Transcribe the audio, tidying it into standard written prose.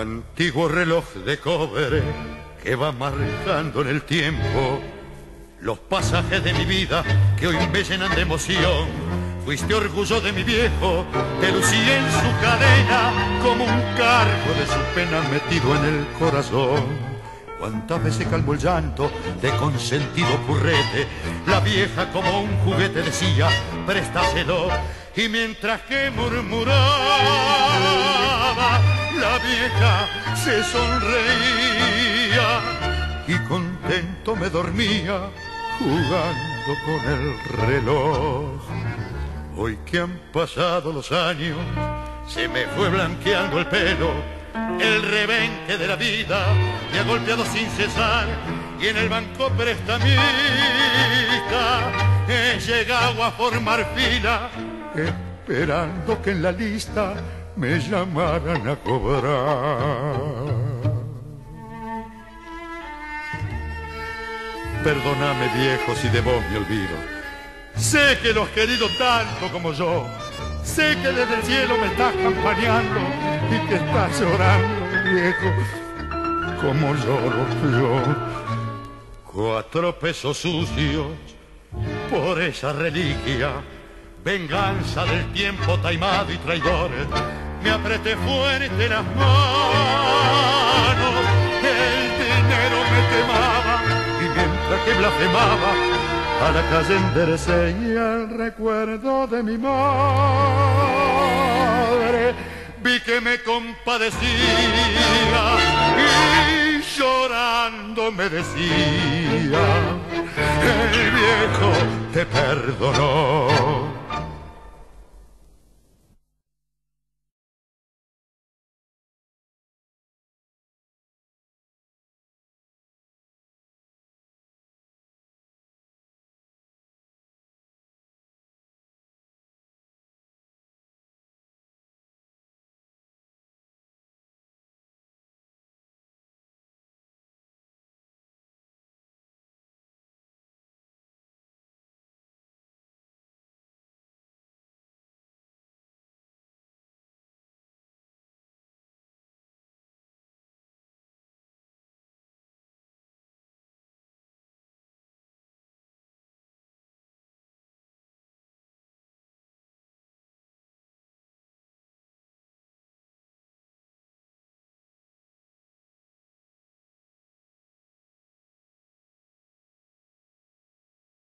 antiguo reloj de cobre que va marcando en el tiempo los pasajes de mi vida que hoy me llenan de emoción. Fuiste orgullo de mi viejo, te lucí en su cadena como un cargo de su pena metido en el corazón. Cuántas veces calmó el llanto de consentido purrete, la vieja como un juguete decía, préstaselo. Y mientras que murmuraba, la vieja se sonreía y contento me dormía jugando con el reloj. Hoy que han pasado los años, se me fue blanqueando el pelo, el rebenque de la vida me ha golpeado sin cesar, y en el banco prestamista he llegado a formar fila, esperando que en la lista me llamaran a cobrar. Perdóname, viejo, si de vos me olvido. Sé que lo has querido tanto como yo. Sé que desde el cielo me estás campaneando y que estás llorando, viejo, como lloro yo. 4 pesos sucios por esa reliquia, venganza del tiempo taimado y traidor. Me apreté fuerte las manos, el dinero me quemaba, y mientras que blasfemaba, a la calle enderecé el recuerdo de mi madre. Vi que me compadecía y llorando me decía, el viejo te perdonó.